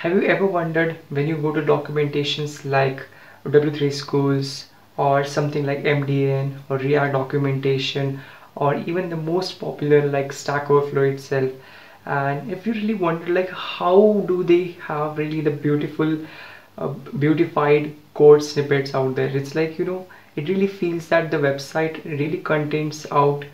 Have you ever wondered when you go to documentations like W3Schools or something like MDN or React documentation or even the most popular like Stack Overflow itself, and if you really wonder like how do they have really the beautiful beautified code snippets out there? It's like, you know, it really feels that the website really contains out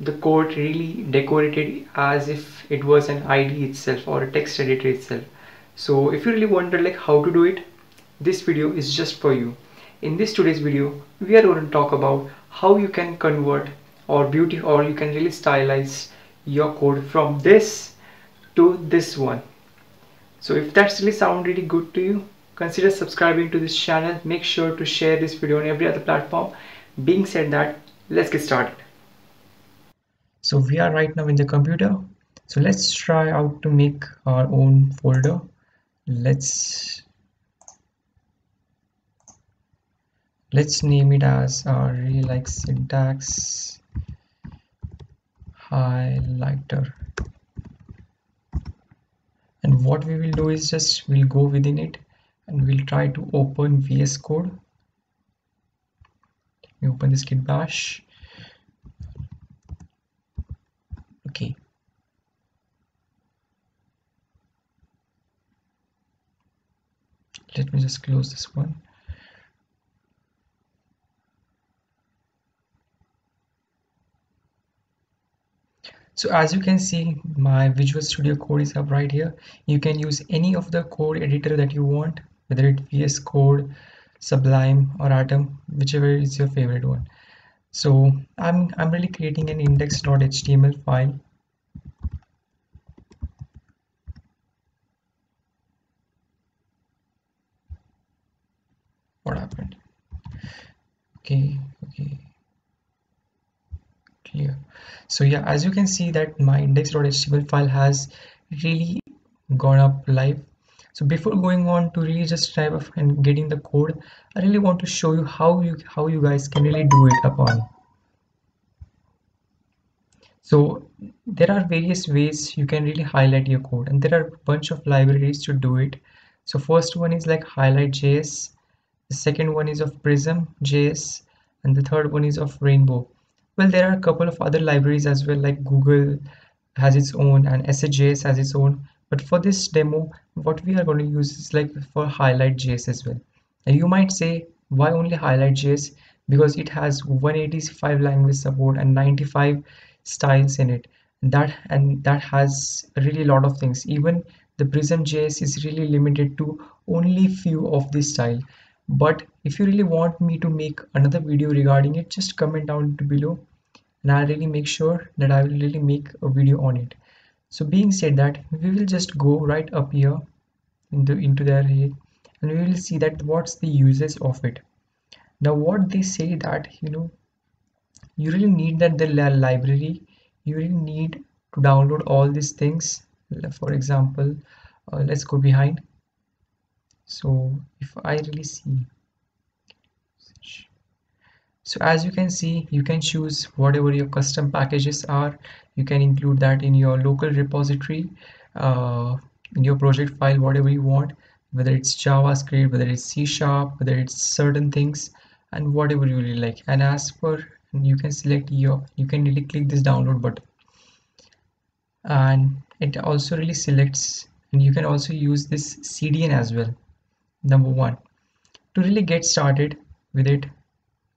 the code really decorated as if it was an IDE itself or a text editor itself. So if you really wonder like how to do it, this video is just for you. In this today's video, we are going to talk about how you can convert or beauty or you can really stylize your code from this to this one. So if that's really sound really good to you, consider subscribing to this channel. Make sure to share this video on every other platform. Being said that, let's get started. So we are right now in the computer. So let's try out to make our own folder. Let's name it as our really like syntax highlighter. And what we will do is just we'll go within it and we'll try to open VS Code. Let me open this Git Bash. Okay. Let me just close this one. So as you can see, my Visual Studio Code is up right here. You can use any of the code editor that you want, whether it's VS Code, Sublime or Atom, whichever is your favorite one. So I'm really creating an index.html file. What happened? Okay. Clear. So yeah, as you can see that my index.html file has really gone up live. So before going on to really just type of and getting the code, I really want to show you how you guys can really do it upon. So there are various ways you can really highlight your code, and there are a bunch of libraries to do it. So first one is like Highlight.js, the second one is of Prism.js, and the third one is of Rainbow. Well, there are a couple of other libraries as well, like Google has its own and SHJS has its own. But for this demo, what we are going to use is like for Highlight.js as well. And you might say, why only Highlight.js? Because it has 185 language support and 95 styles in it. And that has really a lot of things. Even the Prism.js is really limited to only few of this style. But if you really want me to make another video regarding it, just comment down below and I'll really make sure that I will really make a video on it. So being said that, we will just go right up here into the array and we will see that what's the uses of it. Now what they say that, you know, you really need that the library, you really need to download all these things. For example, let's go behind. So if I really see, so as you can see, you can choose whatever your custom packages are. You can include that in your local repository, in your project file, whatever you want, whether it's JavaScript, whether it's C#, whether it's certain things and whatever you really like. And as per, you can select your, you can really click this download button and it also really selects, and you can also use this CDN as well. Number one, to really get started with it,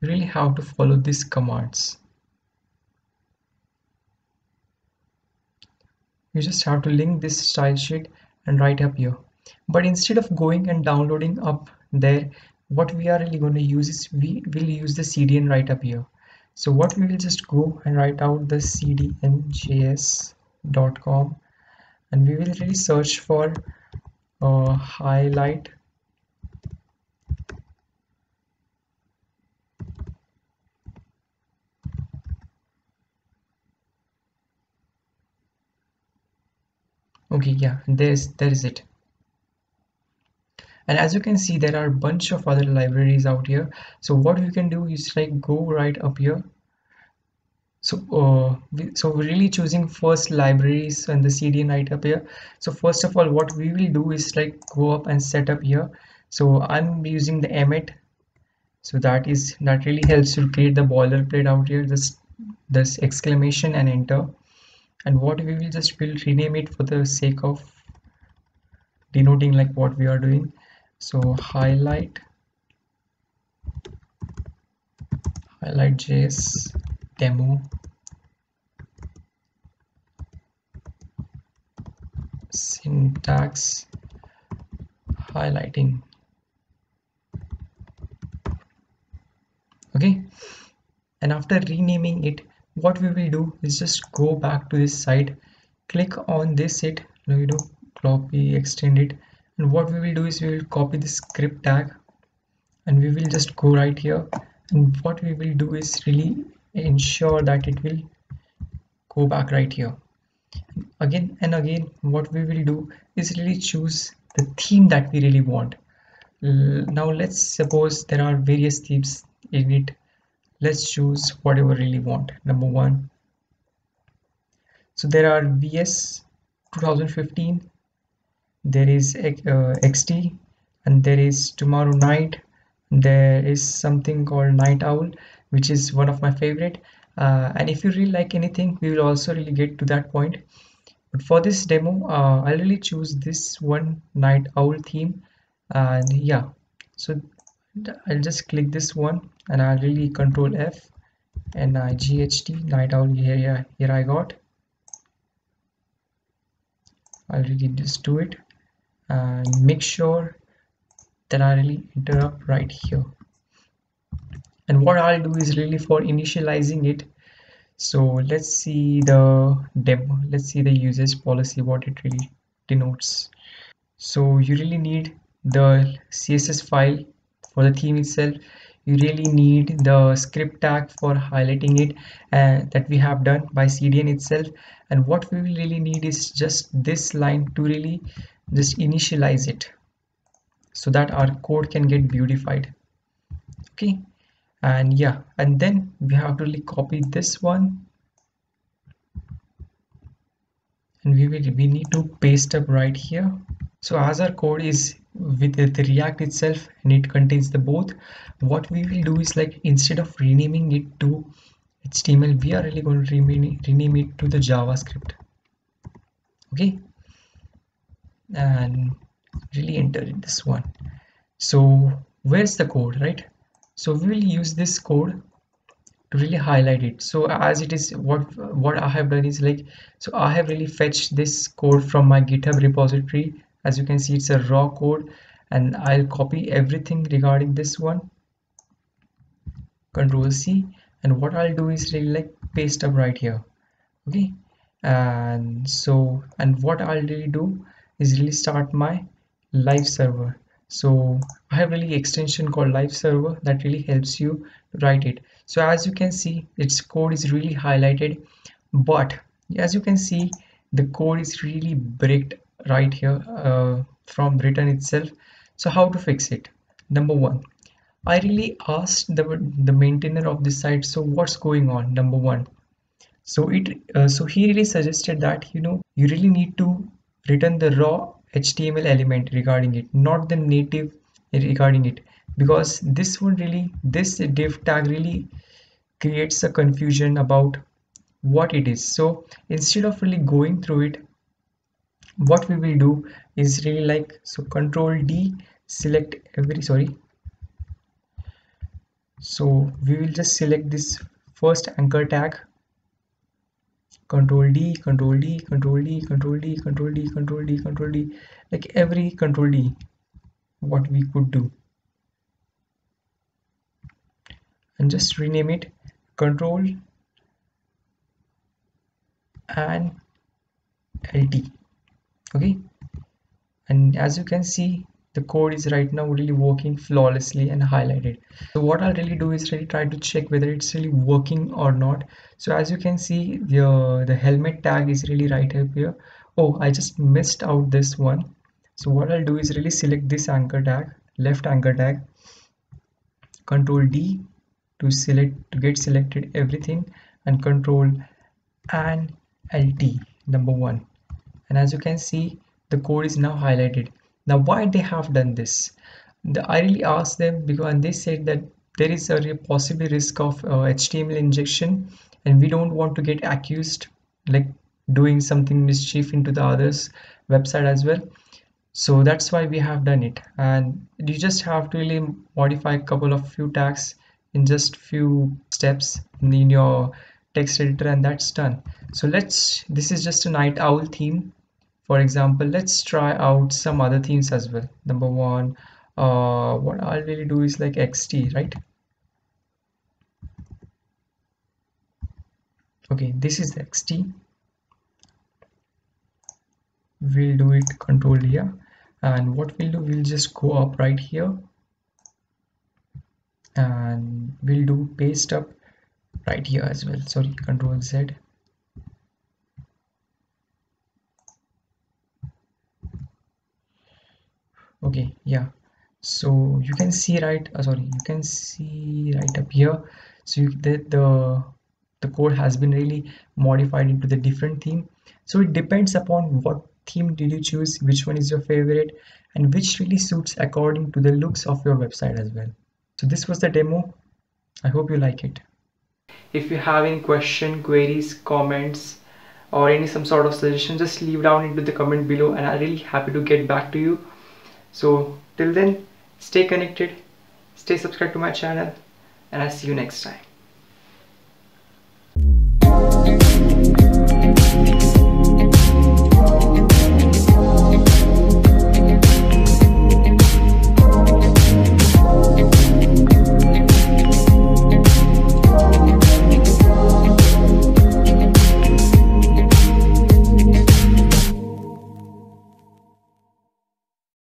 you really have to follow these commands. You just have to link this style sheet and write up here. But instead of going and downloading up there, what we are really going to use is we will use the CDN right up here. So what we will just go and write out the cdnjs.com and we will really search for highlight . Okay, yeah, there is it. And as you can see, there are a bunch of other libraries out here. So what you can do is like go right up here. So we're really choosing first libraries and the CDN right up here. So first of all, what we will do is like go up and set up here. So I'm using the Emmet. So that really helps to create the boilerplate out here, this exclamation and enter. And what we will just will rename it for the sake of denoting like what we are doing. So Highlight.js demo syntax highlighting. Okay, and after renaming it, what we will do is just go back to this site, click on this it, copy, extend it, and what we will do is we will copy the script tag and we will just go right here, and what we will do is really ensure that it will go back right here again and again. What we will do is really choose the theme that we really want. Now let's suppose there are various themes in it. Let's choose whatever we really want. Number one, so there are VS 2015, there is XT, and there is Tomorrow Night. There is something called Night Owl, which is one of my favorite, and if you really like anything, we will also really get to that point. But for this demo, I'll really choose this one, Night Owl theme, and yeah, so I'll just click this one and I'll really control F and GHT Night Owl. Here I got. I'll really just do it and make sure that I really enter up right here. And what I'll do is really for initializing it. So let's see the demo. Let's see the usage policy, what it really denotes. So you really need the CSS file for the theme itself. You really need the script tag for highlighting it that we have done by CDN itself. And what we will really need is just this line to really just initialize it so that our code can get beautified. Okay, and yeah, and then we have to really copy this one and we need to paste up right here. So as our code is with the React itself and it contains the both, what we will do is like instead of renaming it to HTML, we are really going to rename it to the JavaScript. Okay, and really enter in this one. So where's the code, right? So we will use this code to really highlight it. So as it is, what I have done is like, so I have really fetched this code from my GitHub repository. As you can see, it's a raw code, and I'll copy everything regarding this one, Control C, and what I'll do is really like paste up right here. Okay, and so, and what I'll really do is really start my live server. So I have really extension called live server that really helps you write it. So as you can see, its code is really highlighted, but as you can see, the code is really bricked right here from Britain itself. So how to fix it? Number one, I really asked the maintainer of this site, so what's going on? Number one, so he really suggested that you really need to return the raw HTML element regarding it, not the native regarding it, because this div tag really creates a confusion about what it is. So instead of really going through it, what we will do is really like, so Control D, select every, sorry, so we will just select this first anchor tag, Control D, Control D, Control D, Control D, Control D, Control D, Control D, like every Control D, what we could do, and just rename it Control and LT. Okay, and as you can see, the code is right now really working flawlessly and highlighted. So what I'll really do is really try to check whether it's really working or not. So as you can see, the helmet tag is really right up here. Oh, I just missed out this one. So what I'll do is really select this anchor tag, left anchor tag, Control D to get selected everything, and Control and LT, number one. And as you can see, the code is now highlighted. Now, why they have done this? I really asked them because they said that there is a possible risk of HTML injection, and we don't want to get accused like doing something mischief into the others' website as well. So that's why we have done it. And you just have to really modify a couple of few tags in just few steps in your text editor, and that's done. So let's, this is just a Night Owl theme, for example. Let's try out some other themes as well. Number one, what I'll really do is like XT, right? Okay, this is the XT. We'll do it controlled here, and what we'll do, we'll just go up right here and we'll do paste up right here as well. Sorry, Control Z. Okay, yeah. So you can see right, sorry, you can see right up here. So the code has been really modified into the different theme. So it depends upon what theme did you choose, which one is your favorite, and which really suits according to the looks of your website as well. So this was the demo. I hope you like it. If you have any question, queries, comments, or any some sort of suggestion, just leave down into the comment below, and I'm really happy to get back to you. So till then, stay connected, stay subscribed to my channel, and I'll see you next time.